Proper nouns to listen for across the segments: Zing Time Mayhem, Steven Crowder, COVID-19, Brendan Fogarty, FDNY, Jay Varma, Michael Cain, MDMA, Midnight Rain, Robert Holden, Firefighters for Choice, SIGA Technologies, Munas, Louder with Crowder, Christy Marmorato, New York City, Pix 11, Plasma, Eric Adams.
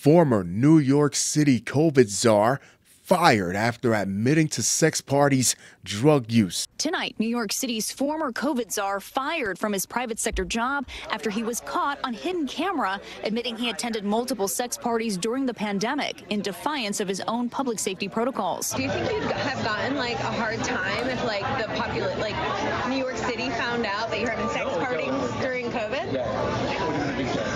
former New York City COVID czar fired after admitting to sex parties, drug use. Tonight, New York City's former COVID czar fired from his private sector job after he was caught on hidden camera admitting he attended multiple sex parties during the pandemic in defiance of his own public safety protocols. Do you think you'd have gotten like a hard time if the populace, New York City found out that you're having sex parties during COVID?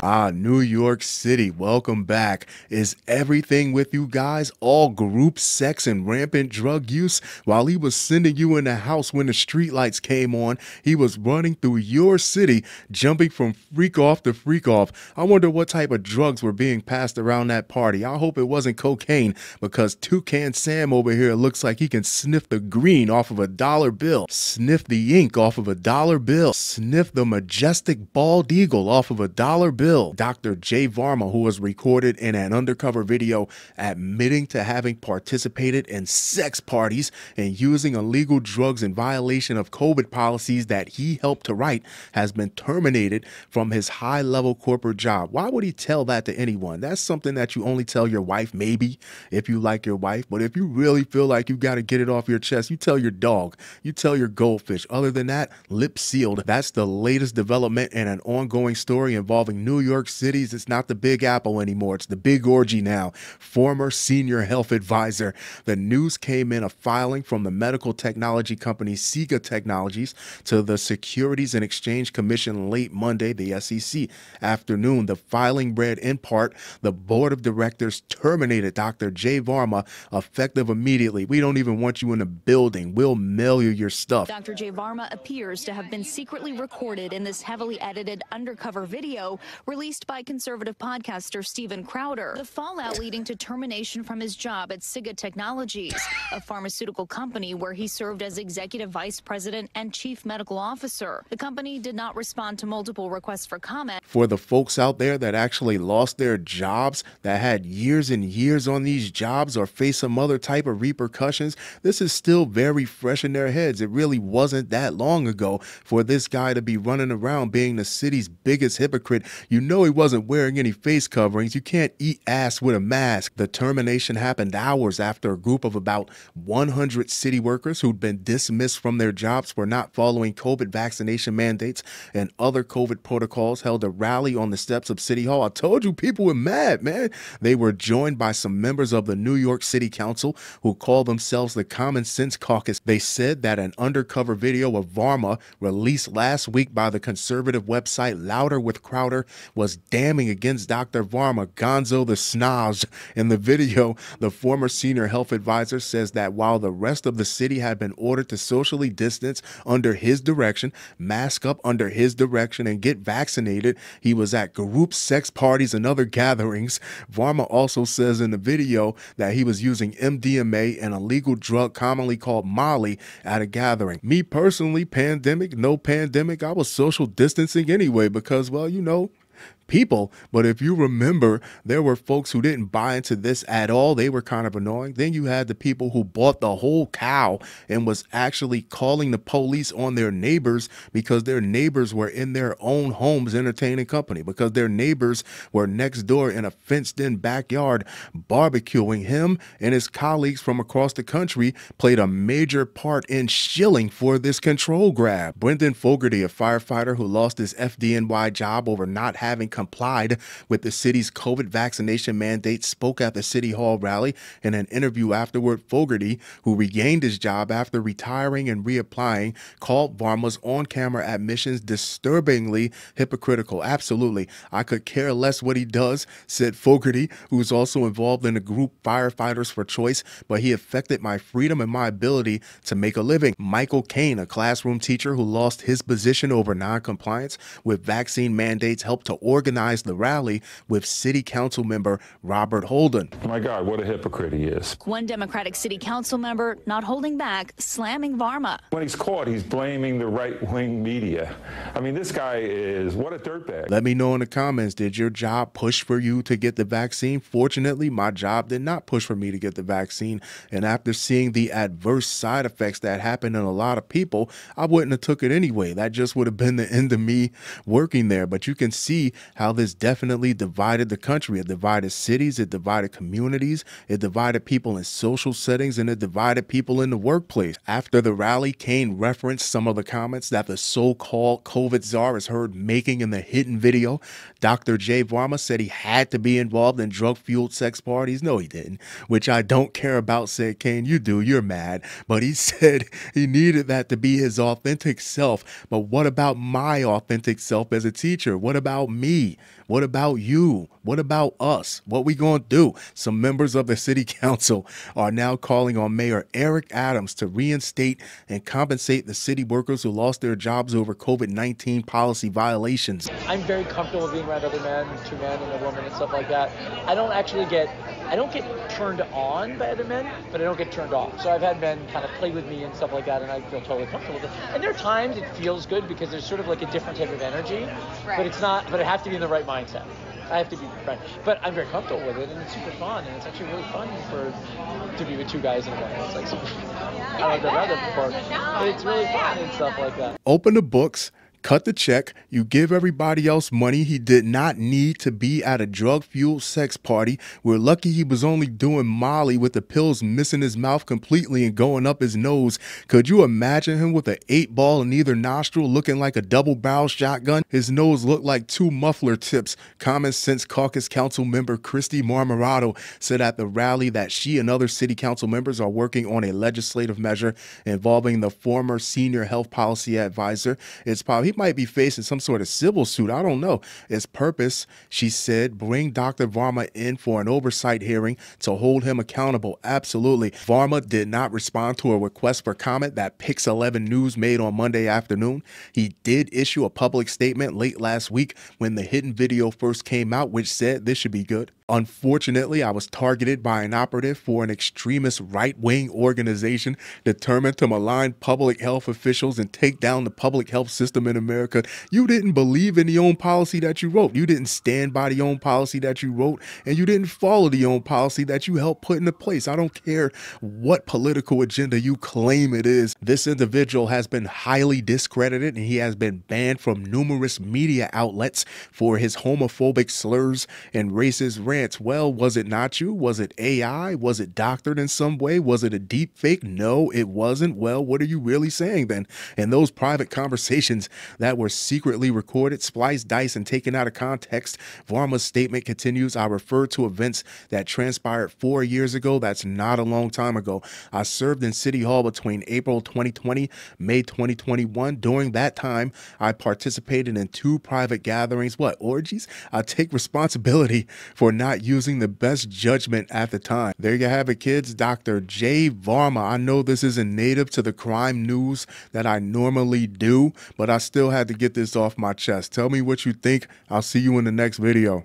Ah, New York City, welcome back. Is everything with you guys all group sex and rampant drug use? While he was sending you in the house when the streetlights came on, he was running through your city, jumping from freak off to freak off. I wonder what type of drugs were being passed around that party. I hope it wasn't cocaine, because Toucan Sam over here looks like he can sniff the green off of a dollar bill, sniff the ink off of a dollar bill, sniff the majestic bald eagle off of a dollar bill. Dr. Jay Varma, who was recorded in an undercover video admitting to having participated in sex parties and using illegal drugs in violation of COVID policies that he helped to write, has been terminated from his high-level corporate job. Why would he tell that to anyone? That's something that you only tell your wife, maybe, if you like your wife. But if you really feel like you got to get it off your chest, you tell your dog, you tell your goldfish. Other than that, lip sealed. That's the latest development in an ongoing story involving New York City's. It's not the Big Apple anymore. It's the Big Orgy now. Former senior health advisor. The news came in a filing from the medical technology company SIGA Technologies to the Securities and Exchange Commission late Monday, the SEC afternoon. The filing read in part, the board of directors terminated Dr. Jay Varma effective immediately. We don't even want you in the building. We'll mail you your stuff. Dr. Jay Varma appears to have been secretly recorded in this heavily edited undercover video released by conservative podcaster Steven Crowder. The fallout leading to termination from his job at SIGA Technologies, a pharmaceutical company where he served as executive vice president and chief medical officer. The company did not respond to multiple requests for comment. For the folks out there that actually lost their jobs, that had years and years on these jobs or face some other type of repercussions, this is still very fresh in their heads. It really wasn't that long ago for this guy to be running around being the city's biggest hypocrite. You know he wasn't wearing any face coverings. You can't eat ass with a mask. The termination happened hours after a group of about 100 city workers who'd been dismissed from their jobs for not following COVID vaccination mandates and other COVID protocols held a rally on the steps of City Hall. I told you people were mad, man. They were joined by some members of the New York City Council who call themselves the Common Sense Caucus. They said that an undercover video of Varma released last week by the conservative website Louder with Crowder was damning against Dr. Varma, Gonzo the Snobs. In the video, the former senior health advisor says that while the rest of the city had been ordered to socially distance under his direction, mask up under his direction, and get vaccinated, he was at group sex parties and other gatherings. Varma also says in the video that he was using MDMA, an illegal drug commonly called Molly, at a gathering. Me personally, pandemic, no pandemic, I was social distancing anyway because, well, you know, people. But if you remember, there were folks who didn't buy into this at all. They were kind of annoying. Then you had the people who bought the whole cow and was actually calling the police on their neighbors because their neighbors were in their own homes entertaining company, because their neighbors were next door in a fenced-in backyard barbecuing. Him and his colleagues from across the country played a major part in shilling for this control grab. Brendan Fogarty, a firefighter who lost his FDNY job over not having complied with the city's COVID vaccination mandate, spoke at the City Hall rally. In an interview afterward, Fogarty, who regained his job after retiring and reapplying, called Varma's on-camera admissions disturbingly hypocritical. Absolutely. I could care less what he does, said Fogarty, who's also involved in the group Firefighters for Choice, but he affected my freedom and my ability to make a living. Michael Cain, a classroom teacher who lost his position over non-compliance with vaccine mandates, helped to organize the rally with City Council member Robert Holden. My God, what a hypocrite he is. One Democratic City Council member not holding back, slamming Varma. When he's caught, he's blaming the right-wing media. I mean, this guy is, what a dirtbag. Let me know in the comments, did your job push for you to get the vaccine? Fortunately, my job did not push for me to get the vaccine. And after seeing the adverse side effects that happened in a lot of people, I wouldn't have took it anyway. That just would have been the end of me working there. But you can see how this definitely divided the country. It divided cities, it divided communities, it divided people in social settings, and it divided people in the workplace. After the rally, Cain referenced some of the comments that the so-called COVID czar is heard making in the Hidden video. Dr. Jay Varma said he had to be involved in drug-fueled sex parties. No, he didn't, which I don't care about, said Cain. You do, you're mad. But he said he needed that to be his authentic self. But what about my authentic self as a teacher? What about me? What about you? What about us? What we gonna do? Some members of the city council are now calling on Mayor Eric Adams to reinstate and compensate the city workers who lost their jobs over COVID-19 policy violations. I'm very comfortable being around other men, two men and a woman and stuff like that. I don't get turned on by other men, but I don't get turned off. So I've had men kind of play with me and stuff like that, and I feel totally comfortable with it. And there are times it feels good because there's sort of like a different type of energy, right. But it's not, but I have to be in the right mindset. I have to be right, but I'm very comfortable with it, and it's super fun, and it's actually really fun to be with two guys in a way. It's like super, I don't know about that before, but it's really fun and stuff like that. Open the books. Cut the check. You give everybody else money. He did not need to be at a drug-fueled sex party. We're lucky he was only doing Molly with the pills missing his mouth completely and going up his nose. Could you imagine him with an 8-ball in either nostril looking like a double-barrel shotgun? His nose looked like two muffler tips. Common Sense Caucus Council member Christy Marmorato said at the rally that she and other city council members are working on a legislative measure involving the former senior health policy advisor. It's probably might be facing some sort of civil suit. I don't know. Its purpose, she said, bring Dr. Varma in for an oversight hearing to hold him accountable. Absolutely. Varma did not respond to a request for comment that Pix 11 News made on Monday afternoon. He did issue a public statement late last week when the Hidden video first came out, which said this should be good. Unfortunately, I was targeted by an operative for an extremist right-wing organization determined to malign public health officials and take down the public health system in America. You didn't believe in the own policy that you wrote. You didn't stand by the own policy that you wrote, and you didn't follow the own policy that you helped put into place. I don't care what political agenda you claim it is. This individual has been highly discredited, and he has been banned from numerous media outlets for his homophobic slurs and racist rants. Well, was it not you? Was it AI? Was it doctored in some way? Was it a deep fake? No, it wasn't. Well, what are you really saying then? And those private conversations that were secretly recorded, spliced, diced, and taken out of context. Varma's statement continues, I refer to events that transpired 4 years ago. That's not a long time ago. I served in City Hall between April 2020, May 2021. During that time, I participated in 2 private gatherings. What, orgies? I take responsibility for not using the best judgment at the time. There you have it, kids. Dr. Jay Varma. I know this isn't native to the crime news that I normally do, but I still had to get this off my chest. Tell me what you think. I'll see you in the next video.